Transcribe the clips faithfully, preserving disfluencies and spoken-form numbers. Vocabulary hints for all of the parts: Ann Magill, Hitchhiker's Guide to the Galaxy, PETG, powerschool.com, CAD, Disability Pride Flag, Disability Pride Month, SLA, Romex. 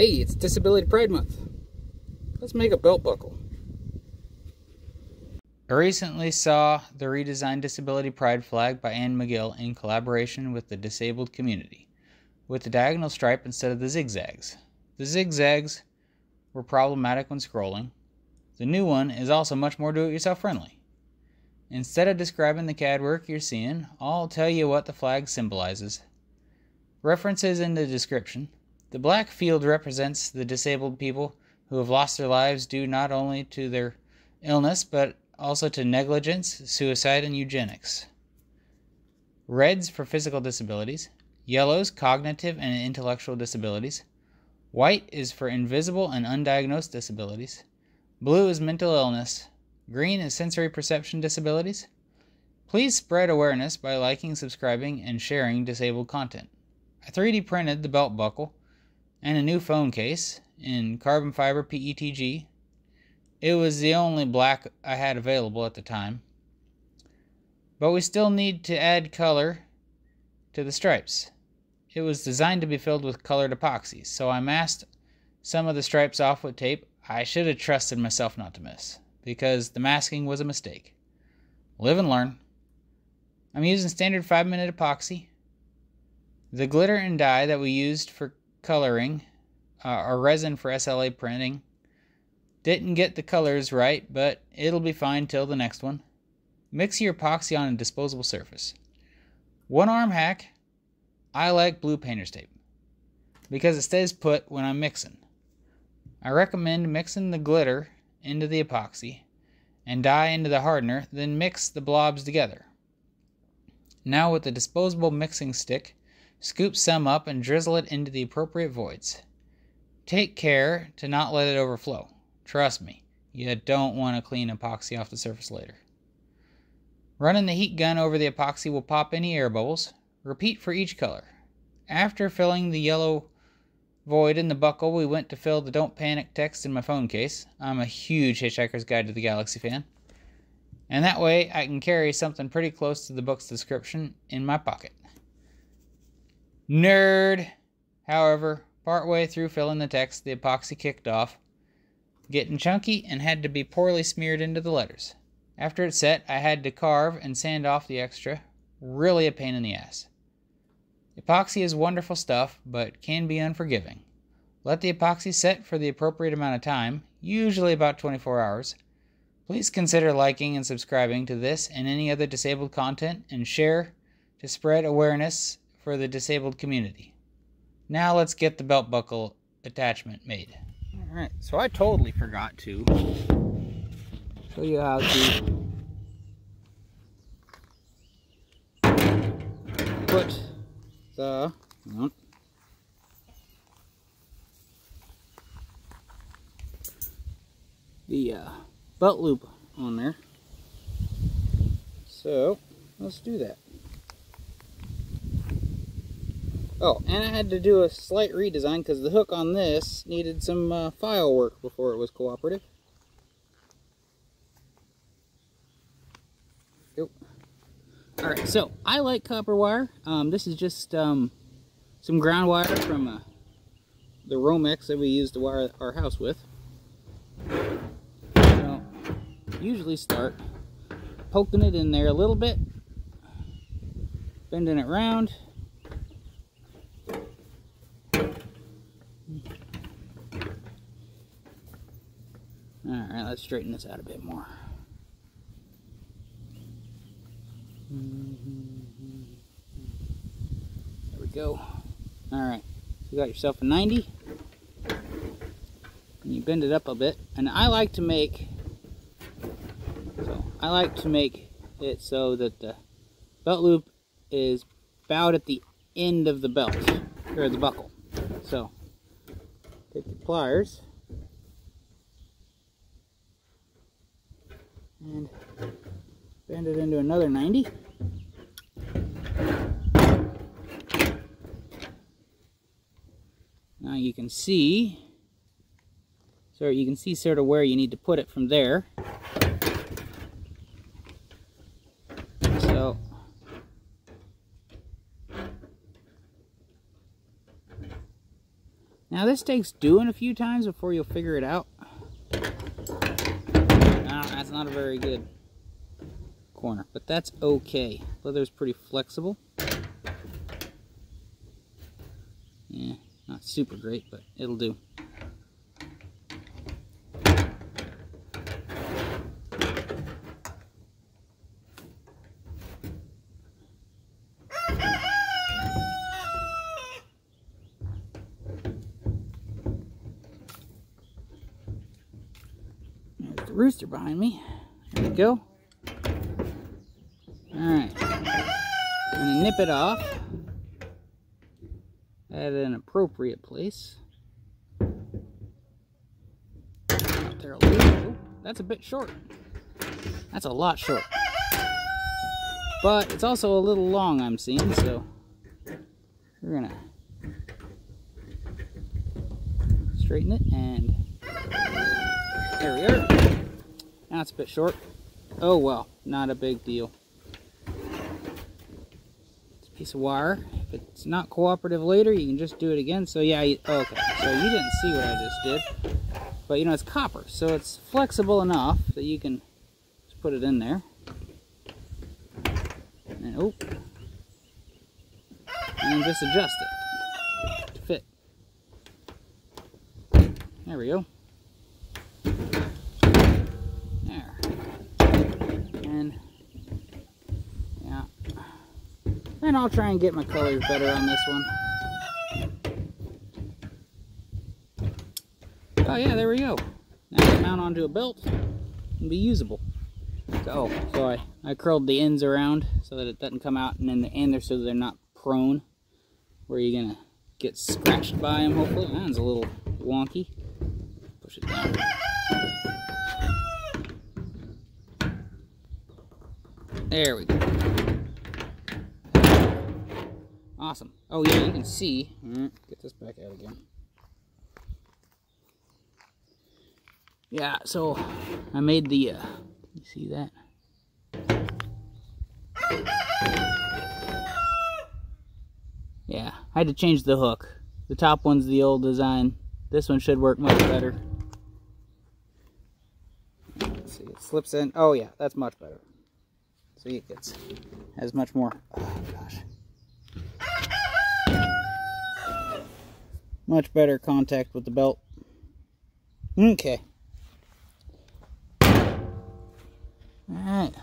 Hey, it's Disability Pride Month. Let's make a belt buckle. I recently saw the redesigned Disability Pride flag by Ann Magill in collaboration with the disabled community, with the diagonal stripe instead of the zigzags. The zigzags were problematic when scrolling. The new one is also much more do-it-yourself friendly. Instead of describing the C A D work you're seeing, I'll tell you what the flag symbolizes. References in the description. The black field represents the disabled people who have lost their lives due not only to their illness, but also to negligence, suicide, and eugenics. Reds for physical disabilities. Yellows, cognitive and intellectual disabilities. White is for invisible and undiagnosed disabilities. Blue is mental illness. Green is sensory perception disabilities. Please spread awareness by liking, subscribing, and sharing disabled content. I three D printed the belt buckle and a new phone case in carbon fiber P E T G. It was the only black I had available at the time. But we still need to add color to the stripes. It was designed to be filled with colored epoxy, so I masked some of the stripes off with tape. I should have trusted myself not to miss, because the masking was a mistake. Live and learn. I'm using standard five minute epoxy. The glitter and dye that we used for coloring, uh, or resin for S L A printing, didn't get the colors right, but it'll be fine till the next one. Mix your epoxy on a disposable surface. One arm hack, I like blue painter's tape, because it stays put when I'm mixing. I recommend mixing the glitter into the epoxy and dye into the hardener, then mix the blobs together. Now with the disposable mixing stick, scoop some up and drizzle it into the appropriate voids. Take care to not let it overflow. Trust me, you don't want to clean epoxy off the surface later. Running the heat gun over the epoxy will pop any air bubbles. Repeat for each color. After filling the yellow void in the buckle, we went to fill the "Don't Panic" text in my phone case. I'm a huge Hitchhiker's Guide to the Galaxy fan, and that way I can carry something pretty close to the book's description in my pocket. Nerd! However, partway through filling the text, the epoxy kicked off, getting chunky, and had to be poorly smeared into the letters. After it set, I had to carve and sand off the extra. Really a pain in the ass. Epoxy is wonderful stuff, but can be unforgiving. Let the epoxy set for the appropriate amount of time, usually about twenty-four hours. Please consider liking and subscribing to this and any other disabled content, and share to spread awareness for the disabled community. Now let's get the belt buckle attachment made. Alright, so I totally forgot to show you how to put the on, the uh, belt loop on there. So let's do that. Oh, and I had to do a slight redesign because the hook on this needed some uh, file work before it was cooperative. Alright, so I like copper wire. Um, this is just um, some ground wire from uh, the Romex that we use to wire our house with. So, usually start poking it in there a little bit, bending it around. Alright, let's straighten this out a bit more. There we go. Alright, you got yourself a ninety. And you bend it up a bit. And I like to make so I like to make it so that the belt loop is bowed at the end of the belt, or the buckle. So take your pliers and bend it into another ninety. Now you can see, so you can see sort of where you need to put it from there. So now Now this takes doing a few times before you'll figure it out. Ah, that's not a very good corner, but that's okay. Leather's pretty flexible. Yeah, not super great, but it'll do. Rooster behind me. There we go. Alright. I'm gonna nip it off at an appropriate place. Out there a little. That's a bit short. That's a lot short. But it's also a little long, I'm seeing, so we're gonna straighten it and there we are. Now it's a bit short. Oh well, not a big deal. It's a piece of wire. If it's not cooperative later, you can just do it again. So yeah, you, okay. So you didn't see what I just did. But you know, it's copper, so it's flexible enough that you can just put it in there. And oh. And just adjust it to fit. There we go. Yeah, and I'll try and get my colors better on this one. Oh yeah, there we go. Now it's mount onto a belt and be usable. So, oh, so I, I curled the ends around so that it doesn't come out, and then the end there so that they're not prone where you're gonna get scratched by them. Hopefully, that one's a little wonky. Push it down. There we go. Awesome. Oh yeah, you can see. Alright, get this back out again. Yeah, so I made the, uh, you see that? Yeah, I had to change the hook. The top one's the old design. This one should work much better. Let's see, it slips in. Oh yeah, that's much better. So it gets as much more, oh gosh, much better contact with the belt. Okay. Alright.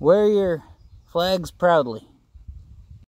Wear your flags proudly.